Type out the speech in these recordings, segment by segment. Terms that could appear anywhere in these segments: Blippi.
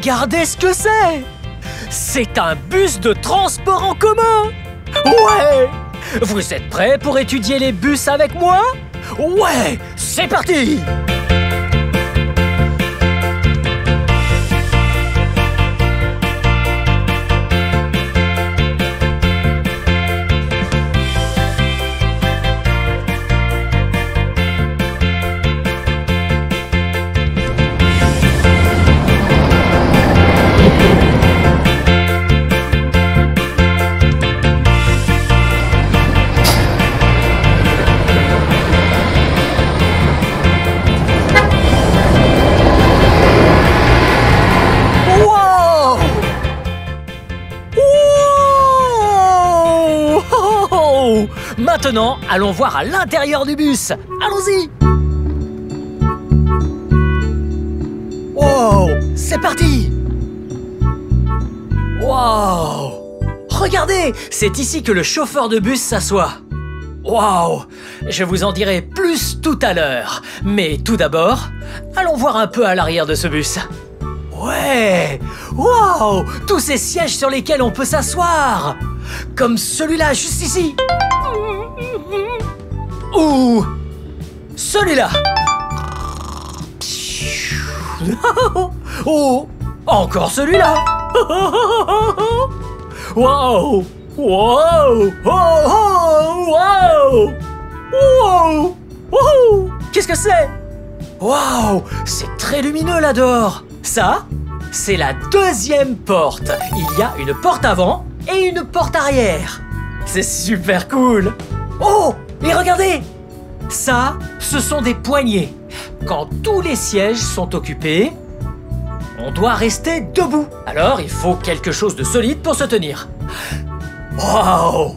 Regardez ce que c'est! C'est un bus de transport en commun! Ouais! Vous êtes prêts pour étudier les bus avec moi? Ouais! C'est parti! Maintenant, allons voir à l'intérieur du bus. Allons-y. Wow, c'est parti. Wow. Regardez, c'est ici que le chauffeur de bus s'assoit. Wow. Je vous en dirai plus tout à l'heure. Mais tout d'abord, allons voir un peu à l'arrière de ce bus. Ouais. Wow. Tous ces sièges sur lesquels on peut s'asseoir. Comme celui-là, juste ici. Ou celui-là. Oh, encore celui-là. Wow, wow, wow, wow, wow, wow. Qu'est-ce que c'est? Wow, c'est très lumineux là dehors. Ça, c'est la deuxième porte. Il y a une porte avant et une porte arrière. C'est super cool. Oh, et regardez! Ça, ce sont des poignées. Quand tous les sièges sont occupés, on doit rester debout. Alors, il faut quelque chose de solide pour se tenir. Wow!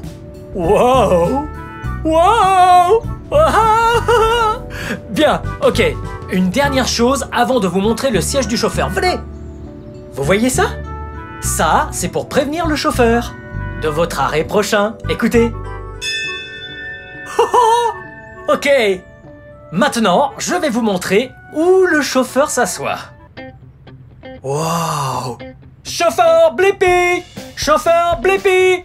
Wow! Wow! Bien, ok. Une dernière chose avant de vous montrer le siège du chauffeur. Venez! Vous voyez ça? Ça, c'est pour prévenir le chauffeur de votre arrêt prochain. Écoutez. Ok, maintenant, je vais vous montrer où le chauffeur s'assoit. Wow! Chauffeur Blippi! Chauffeur Blippi!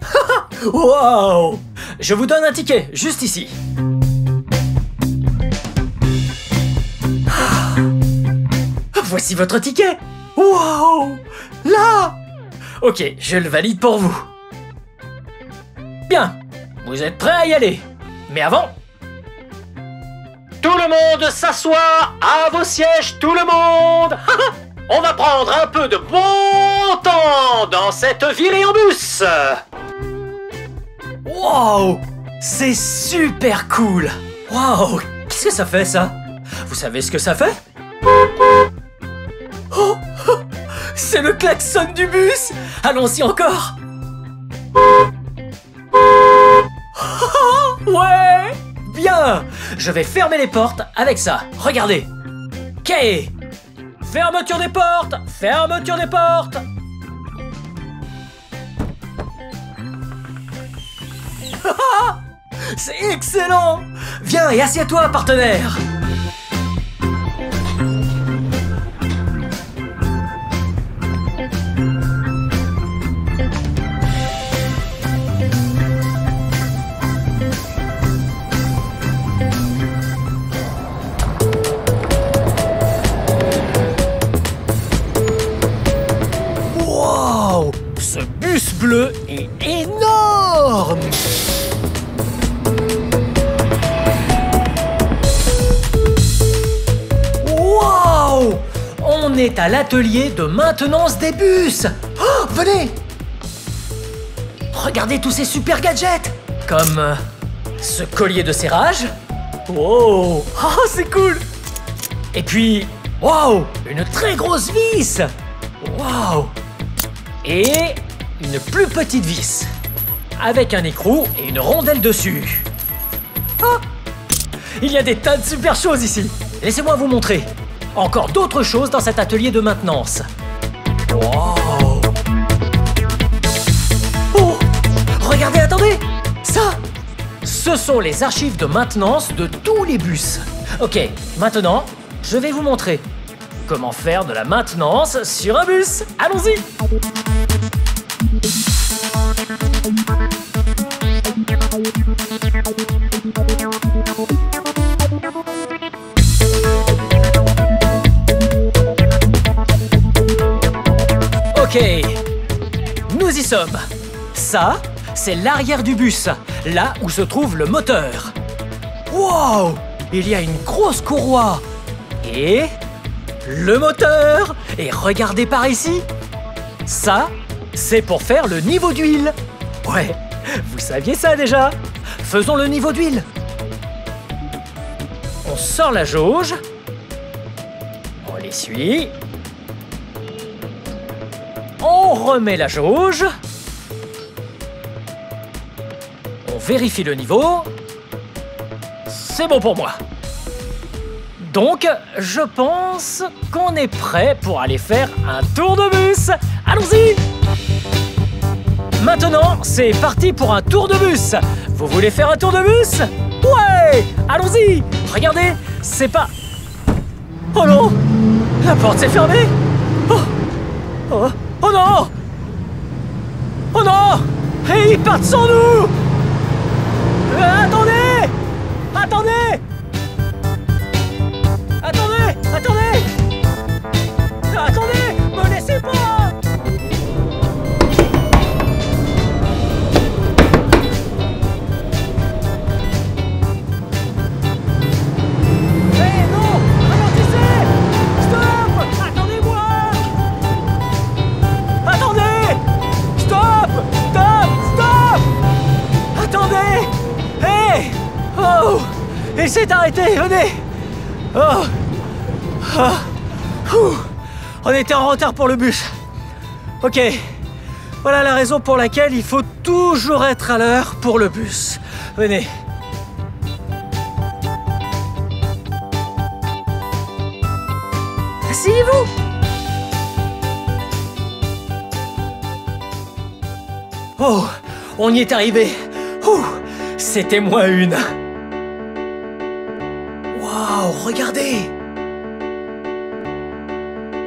Wow! Je vous donne un ticket, juste ici. Voici votre ticket! Wow! Là! Ok, je le valide pour vous. Bien, vous êtes prêts à y aller. Mais avant... Tout le monde s'assoit à vos sièges, tout le monde. On va prendre un peu de bon temps dans cette virée en bus. Wow, c'est super cool. Wow, qu'est-ce que ça fait ça? Vous savez ce que ça fait? Oh, c'est le klaxon du bus. Allons-y encore. Ouais. Bien! Je vais fermer les portes avec ça. Regardez. Ok. Fermeture des portes. Fermeture des portes. C'est excellent. Viens et assieds-toi, partenaire. Bleu est énorme. Wow! On est à l'atelier de maintenance des bus. Oh, venez! Regardez tous ces super gadgets. Comme ce collier de serrage. Wow! Oh, c'est cool! Et puis, wow! Une très grosse vis. Wow! Et... une plus petite vis, avec un écrou et une rondelle dessus. Ah! Il y a des tas de super choses ici. Laissez-moi vous montrer. Encore d'autres choses dans cet atelier de maintenance. Wow! Oh! Regardez, attendez! Ça! Ce sont les archives de maintenance de tous les bus. Ok, maintenant, je vais vous montrer. Comment faire de la maintenance sur un bus? Allons-y! Ok, nous y sommes. Ça, c'est l'arrière du bus, là où se trouve le moteur. Wow! Il y a une grosse courroie. Et... le moteur! Et regardez par ici! Ça, c'est pour faire le niveau d'huile. Ouais, vous saviez ça déjà. Faisons le niveau d'huile. On sort la jauge. On l'essuie. On remet la jauge. On vérifie le niveau. C'est bon pour moi. Donc, je pense qu'on est prêt pour aller faire un tour de bus. Allons-y! Maintenant, c'est parti pour un tour de bus. Vous voulez faire un tour de bus? Ouais! Allons-y! Regardez, c'est pas... Oh non! La porte s'est fermée! Oh, oh, oh non! Oh non! Et ils partent sans nous! Attendez! Attendez! Attendez! Attendez! Me laissez pas! Eh hey, non! Ralentissez! Stop! Attendez-moi! Attendez! Stop! Stop! Stop! Attendez! Eh! Hey! Oh! Il s'est arrêté! Venez! Oh! On était en retard pour le bus. Ok, voilà la raison pour laquelle il faut toujours être à l'heure pour le bus. Venez. Asseyez-vous. Oh, on y est arrivé. C'était moins une. Waouh, regardez.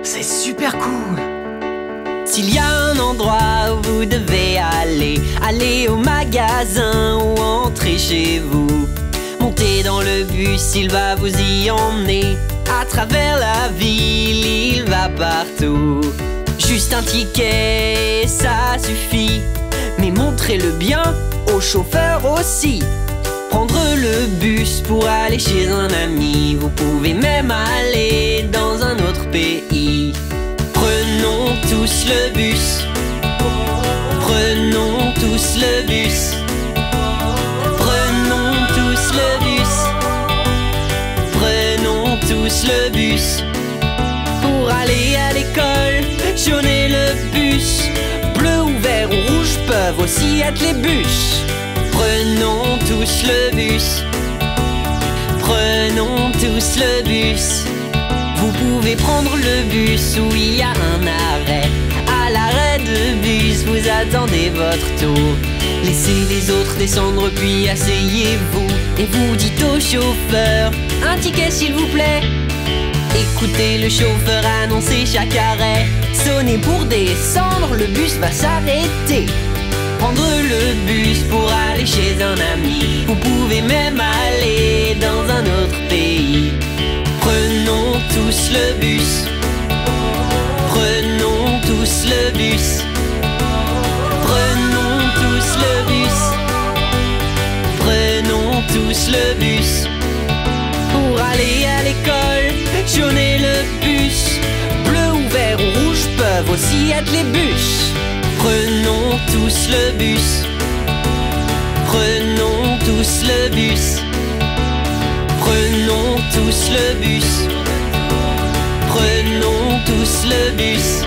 C'est super cool! S'il y a un endroit où vous devez aller, allez au magasin ou entrez chez vous. Montez dans le bus, il va vous y emmener. À travers la ville, il va partout. Juste un ticket, ça suffit. Mais montrez-le bien au chauffeur aussi. Prendre le bus pour aller chez un ami. Vous pouvez même aller dans un autre pays. Prenons tous le bus. Prenons tous le bus. Prenons tous le bus. Prenons tous le bus. Pour aller à l'école, jaune est le bus. Bleu ou vert ou rouge peuvent aussi être les bus. Prenons tous le bus. Prenons tous le bus. Vous pouvez prendre le bus où il y a un arrêt. À l'arrêt de bus, vous attendez votre tour. Laissez les autres descendre puis asseyez-vous. Et vous dites au chauffeur, un ticket s'il vous plaît. Écoutez le chauffeur annoncer chaque arrêt. Sonnez pour descendre, le bus va s'arrêter. Prendre le bus pour aller chez un ami. Vous pouvez même aller dans un autre pays. Prenons tous le bus. Prenons tous le bus. Prenons tous le bus. Prenons tous le bus. Pour aller à l'école, jaune est le bus. Bleu ou vert ou rouge peuvent aussi être les bus. Prenons tous le bus. Prenons tous le bus. Prenons tous le bus. Prenons tous le bus.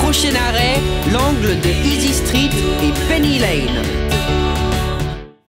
Prochain arrêt, l'angle de Easy Street et Penny Lane.